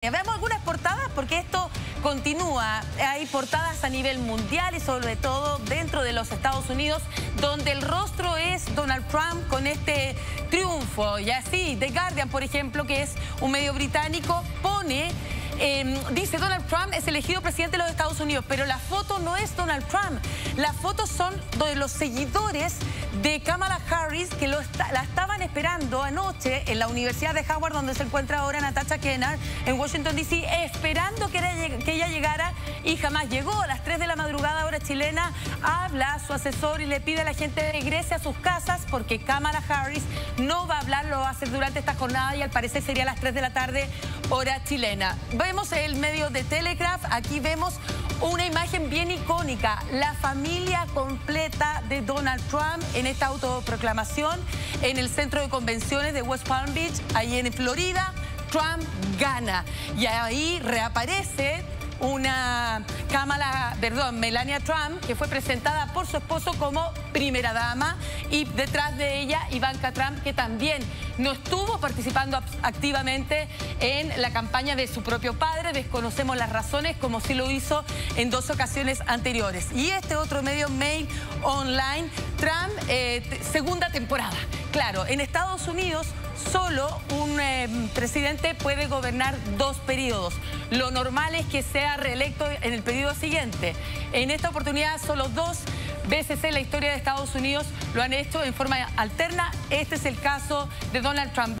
Veamos algunas portadas porque esto continúa. Hay portadas a nivel mundial y sobre todo dentro de los Estados Unidos, donde el rostro es Donald Trump con este triunfo. Y así, The Guardian, por ejemplo, que es un medio británico, pone... dice Donald Trump es elegido presidente de los Estados Unidos, pero la foto no es Donald Trump. Las fotos son de los seguidores de Kamala Harris que la estaban esperando anoche en la Universidad de Howard, donde se encuentra ahora Natasha Kenner en Washington D.C., esperando que ella llegara y jamás llegó. A las 3 de la madrugada, hora chilena, habla a su asesor y le pide a la gente que regrese a sus casas porque Kamala Harris no va a hablar, lo va a hacer durante esta jornada y al parecer sería a las 3 de la tarde, hora chilena. Vemos el medio de Telegraph, aquí vemos una imagen bien icónica, la familia completa de Donald Trump en esta autoproclamación en el centro de convenciones de West Palm Beach, ahí en Florida. Trump gana y ahí reaparece una Melania Trump, que fue presentada por su esposo como primera dama, y detrás de ella Ivanka Trump, que también no estuvo participando activamente en la campaña de su propio padre. Desconocemos las razones, como sí lo hizo en dos ocasiones anteriores. Y este otro medio, Mail Online, Trump, segunda temporada. Claro, en Estados Unidos solo un presidente puede gobernar dos periodos. Lo normal es que sea reelecto en el periodo siguiente. En esta oportunidad solo dos veces en la historia de Estados Unidos lo han hecho en forma alterna. Este es el caso de Donald Trump.